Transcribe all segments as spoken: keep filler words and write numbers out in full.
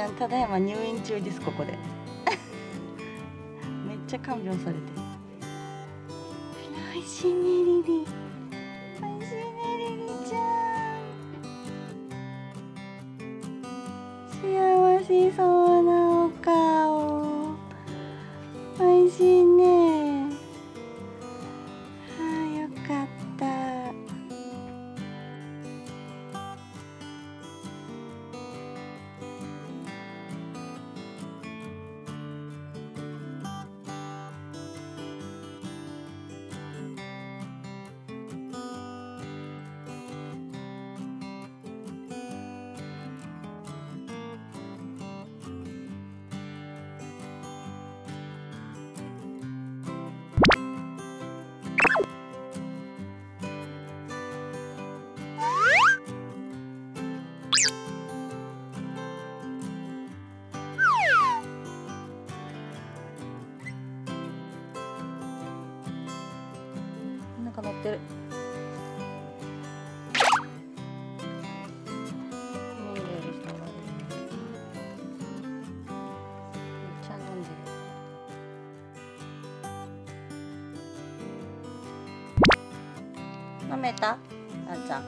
ちゃんただいま入院中です。ここでめっちゃ看病されてる。おいしいねリリー、おいしいねリリーちゃん。幸せそうなお顔、おいしいね。あーよかった。乗ってる。飲んでる人がいる。めっちゃ飲んでる。飲めた？あーちゃん。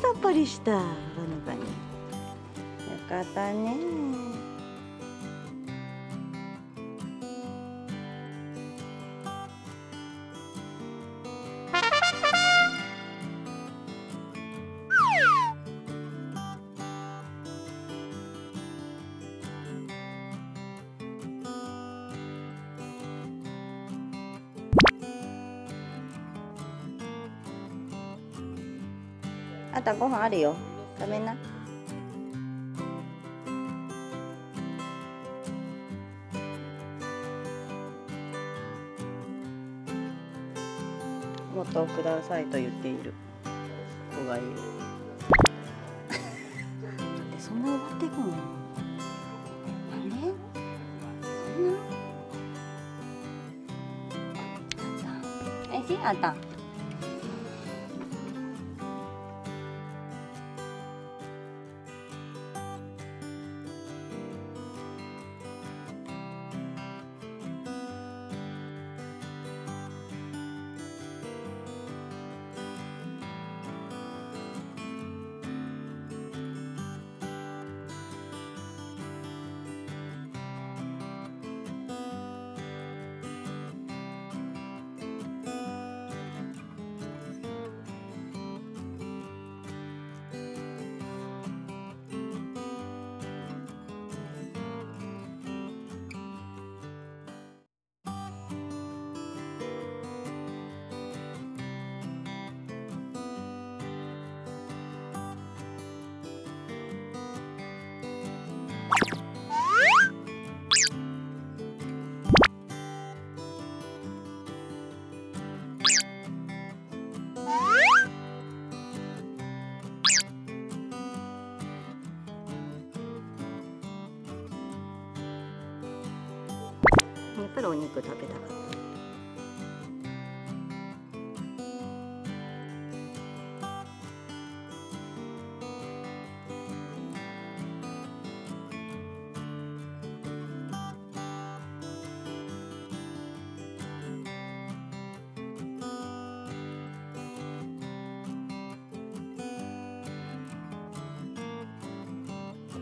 さっぱりした。バニバニ。よかったね。あんたご飯あるよ。食べな。もっとくださいと言っている子がいる。だってそんな奪っていくの？なんで？そんな？あんた。おいしい？あんた。やっぱりお肉食べたかった。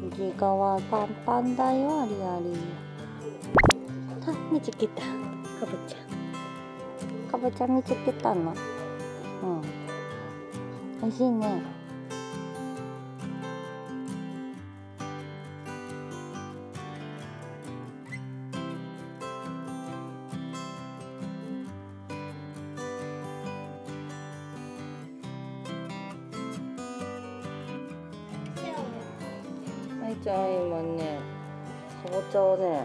右側パンパンだよ、ありあり。あ、ねじけた。かぼちゃかぼちゃ見つけたの。うん美味しいね。舞ちゃん今ねかぼちゃをね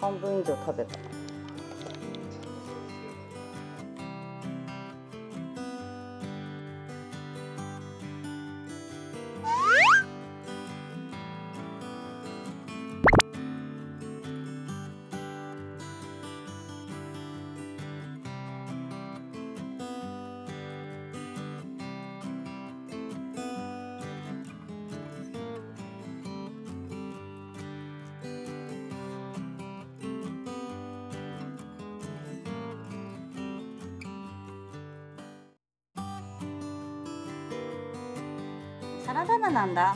半分以上食べた。サラダ菜なんだ。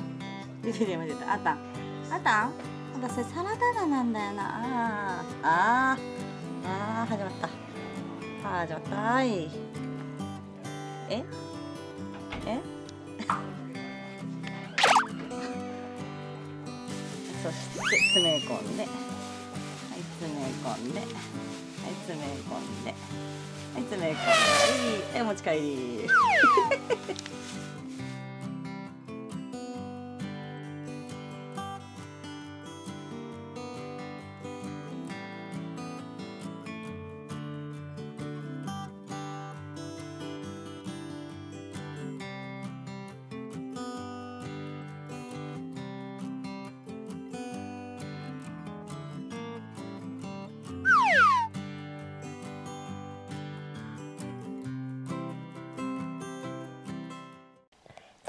出てるよ出てる。あった。あった。あんたそれサラダ菜なんだよな。あーあーああ始まった。あー始まったーい。え？え？そして詰め込んで、はい詰め込んで、はい詰め込んで、はい詰め込んで、はい、はい、持ち帰り。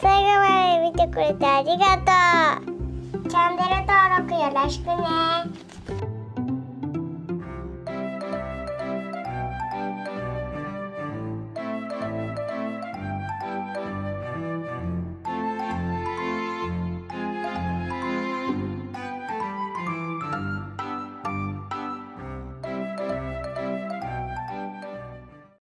最後まで見てくれてありがとう。チャンネル登録よろしくね。